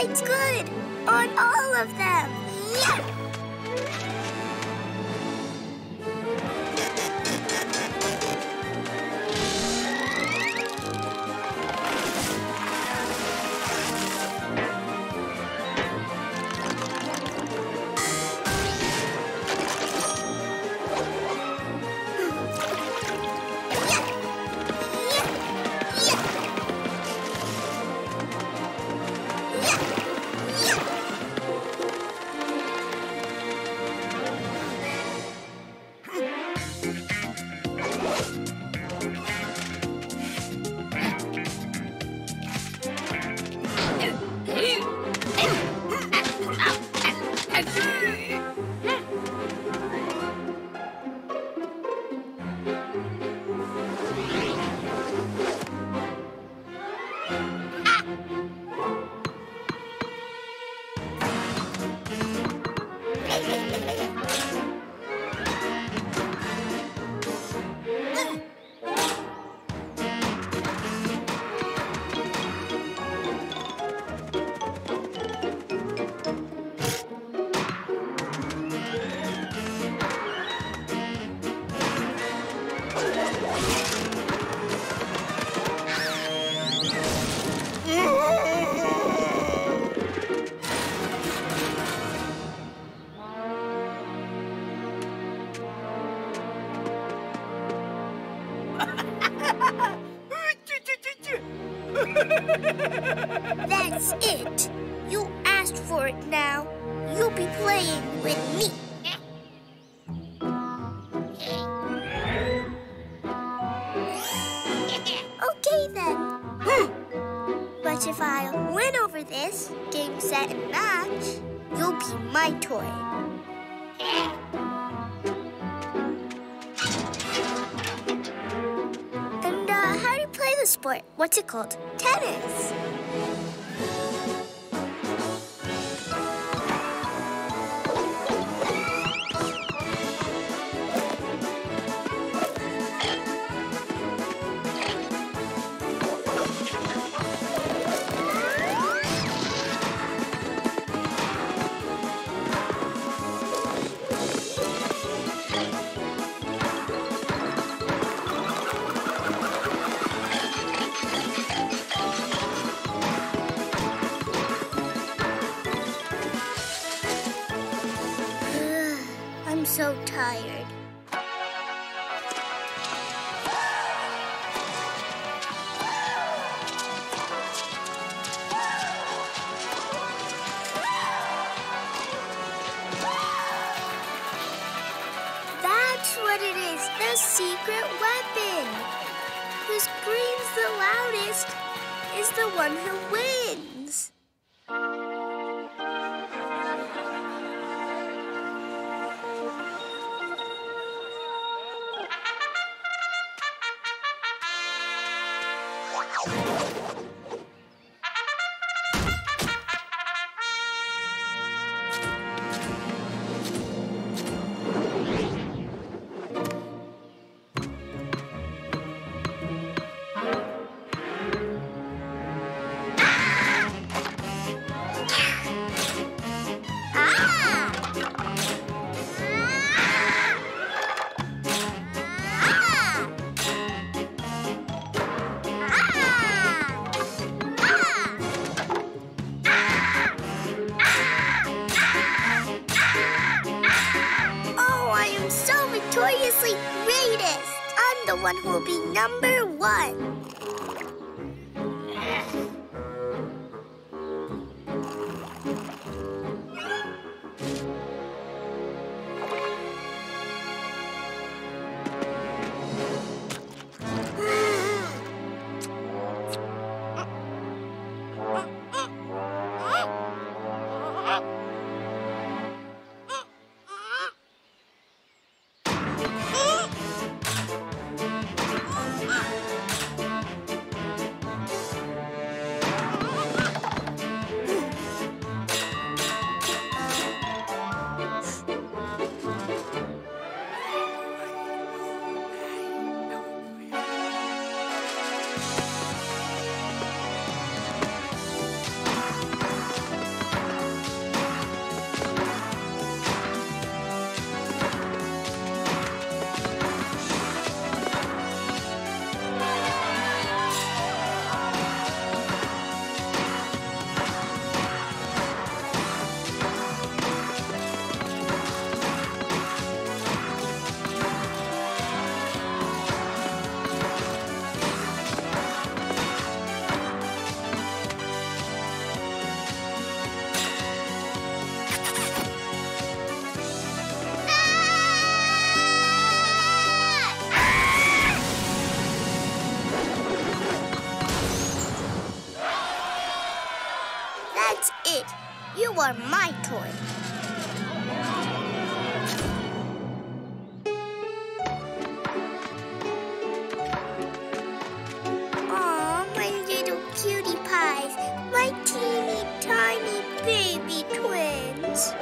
It's good on all of them. Yeah. That's it. You asked for it now. You'll be playing with me. Okay then. But if I win over this game, set, and match, you'll be my toy. And how do you play the sport? What's it called? Tennis. So tired. That's what it is, the secret weapon. Who screams the loudest is the one who wins. Notoriously greatest! I'm the one who will be number one. You are my toy. Aw, my little cutie pies, my teeny tiny baby twins.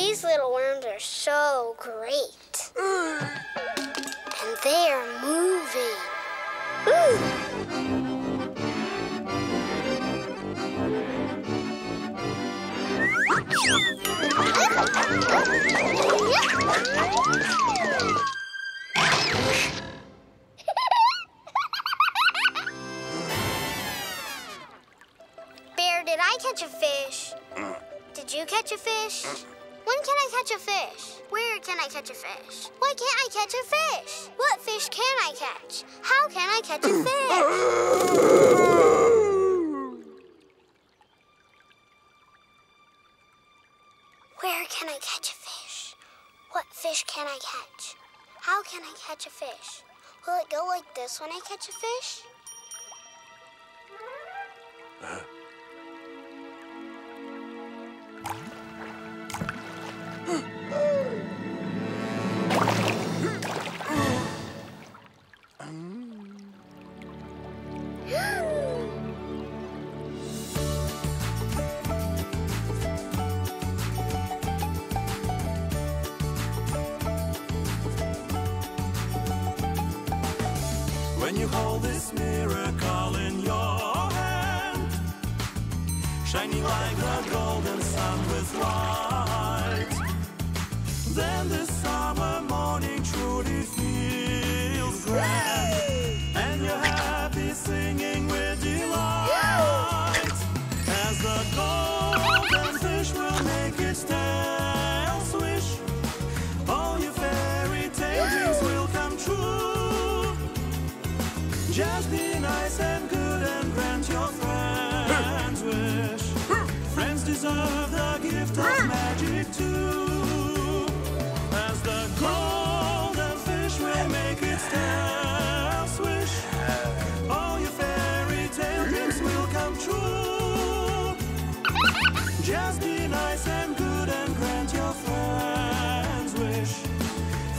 These little worms are so great. And they are moving. Bear, did I catch a fish? Did you catch a fish? When can I catch a fish? Where can I catch a fish? Why can't I catch a fish? What fish can I catch? How can I catch a fish? Where can I catch a fish? What fish can I catch? How can I catch a fish? Will it go like this when I catch a fish? When you hold this miracle in your hand, shining like the golden sun with light, then this summer morning truly feels grand, and you're happy singing with delight, as the golden fish will make its tail swish, all your fairy tale dreams will come true. Just be nice and good and grant your friend's wish. Friends deserve the gift of magic too. As the golden fish will make its tail swish, all your fairy tale dreams will come true. Just be nice and good and grant your friend's wish.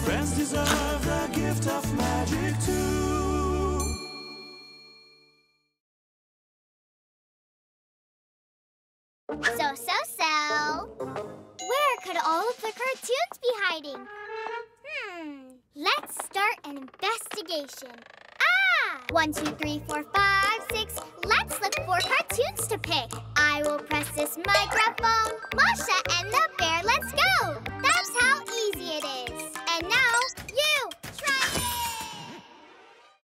Friends deserve the gift of magic too. So. Where could all of the cartoons be hiding? Let's start an investigation. 1, 2, 3, 4, 5, 6. Let's look for cartoons to pick. I will press this microphone. Masha and the Bear, let's go. That's how easy it is.